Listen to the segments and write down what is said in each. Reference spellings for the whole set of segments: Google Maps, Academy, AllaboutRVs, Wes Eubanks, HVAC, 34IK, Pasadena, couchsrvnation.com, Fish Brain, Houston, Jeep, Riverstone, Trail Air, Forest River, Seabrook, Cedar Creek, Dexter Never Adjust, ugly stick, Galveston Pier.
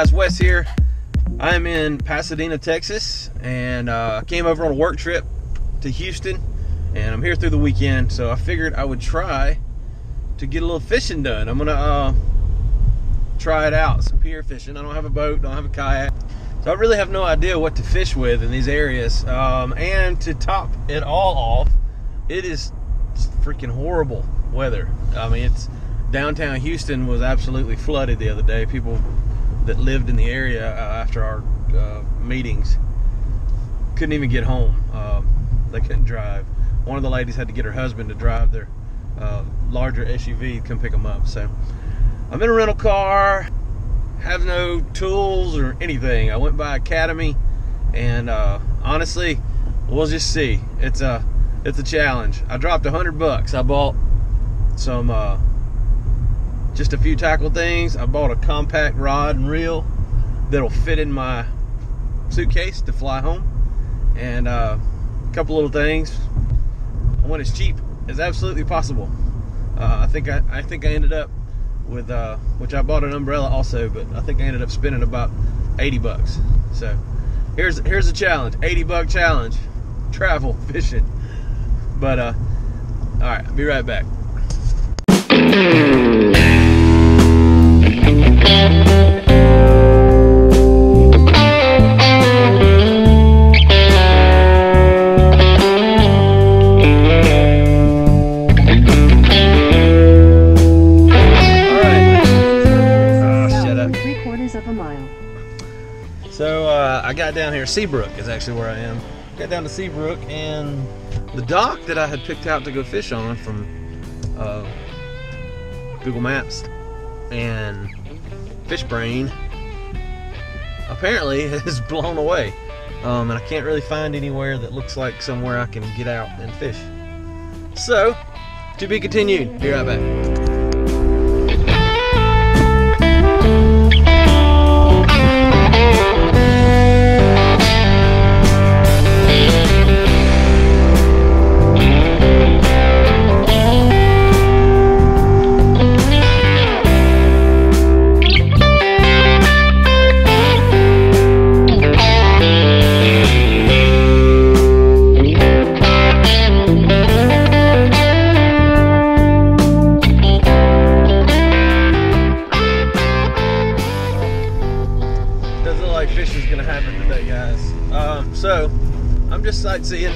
guys, Wes here. I'm in Pasadena, Texas, and came over on a work trip to Houston, and I'm here through the weekend, so I figured I would try to get a little fishing done. I'm gonna try it out, some pier fishing. I don't have a boat, don't have a kayak, so I really have no idea what to fish with in these areas. And to top it all off, it is freaking horrible weather. I mean, it's downtown Houston was absolutely flooded the other day. People that lived in the area after our meetings couldn't even get home. They couldn't drive. One of the ladies had to get her husband to drive their larger SUV to come pick them up. So I'm in a rental car, have no tools or anything. I went by Academy, and honestly, we'll just see. It's a challenge. I dropped $100. I bought some just a few tackle things. I bought a compact rod and reel that'll fit in my suitcase to fly home, and a couple little things. I went as cheap as absolutely possible. I think I ended up with which I bought an umbrella also, but I think I ended up spending about $80. So here's a challenge, $80 challenge, travel fishing. But all right, I'll be right back. I got down here. Seabrook is actually where I am. Got down to Seabrook, and the dock that I had picked out to go fish on from Google Maps and Fish Brain apparently is blown away, and I can't really find anywhere that looks like somewhere I can get out and fish. So, to be continued. Be right back. Sightseeing,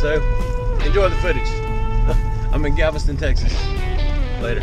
so enjoy the footage. I'm in Galveston, Texas. Later.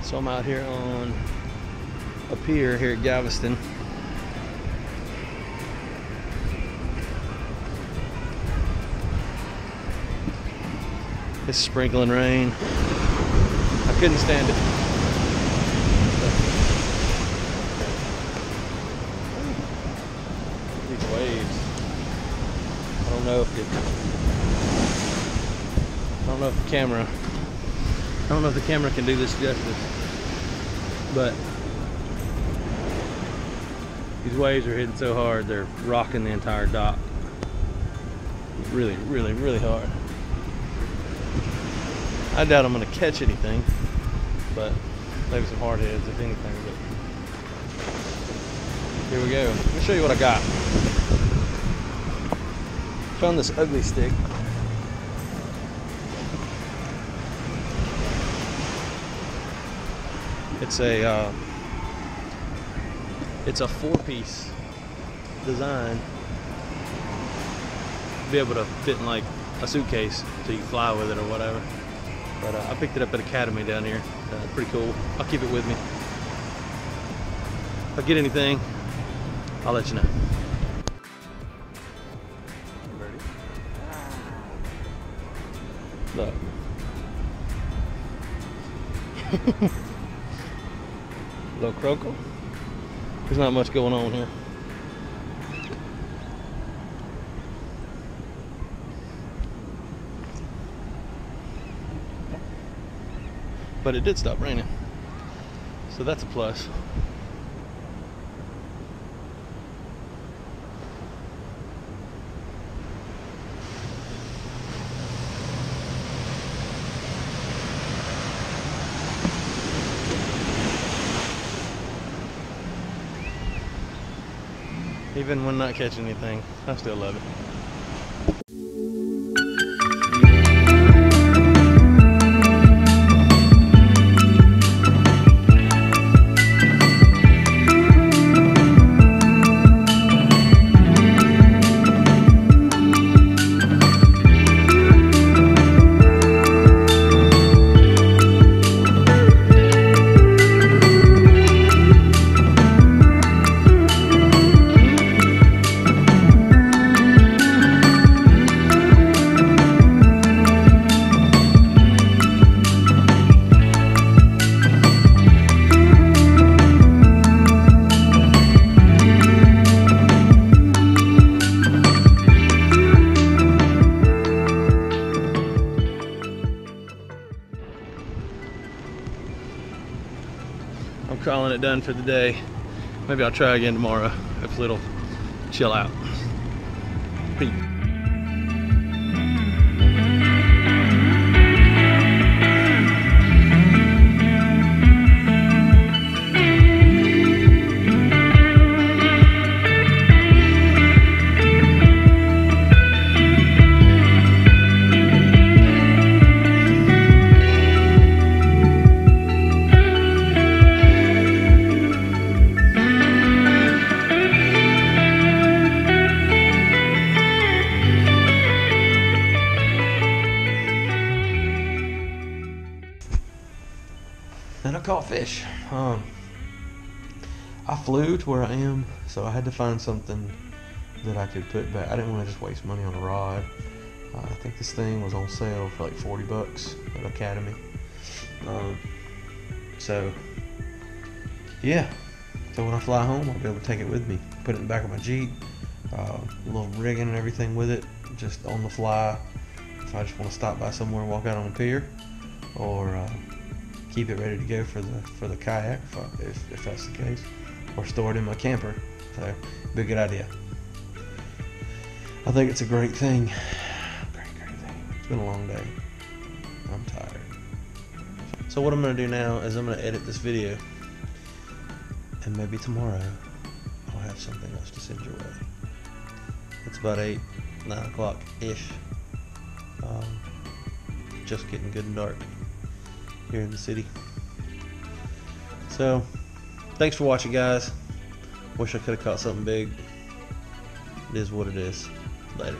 So I'm out here on a pier here at Galveston. It's sprinkling rain. I couldn't stand it. These waves. I don't know if the camera can do this justice, but these waves are hitting so hard they're rocking the entire dock. Really, really, really hard. I doubt I'm gonna catch anything, but maybe some hard heads if anything. But here we go. Let me show you what I got. Found this ugly stick. It's a four-piece design. Be able to fit in like a suitcase, so you can fly with it or whatever. But I picked it up at Academy down here. Pretty cool. I'll keep it with me. If I get anything, I'll let you know. Look. Little croco. There's not much going on here. But it did stop raining, so that's a plus. Even when not catching anything, I still love it. I'm calling it done for the day. Maybe I'll try again tomorrow. Hopefully it'll chill out. Peace. And I caught fish. I flew to where I am, so I had to find something that I could put back. I didn't want to just waste money on a rod. I think this thing was on sale for like 40 bucks at Academy. So when I fly home, I'll be able to take it with me, put it in the back of my Jeep, little rigging and everything with it, just on the fly. If I just want to stop by somewhere, walk out on the pier, or keep it ready to go for the kayak if that's the case, or store it in my camper. So it'd be a good idea. I think it's a great thing. Great thing. It's been a long day. I'm tired. So what I'm gonna do now is I'm gonna edit this video, and maybe tomorrow I'll have something else to send your way. It's about 8, 9 o'clock ish. Just getting good and dark here in the city. So thanks for watching, guys. Wish I could have caught something big. It is what it is. Later.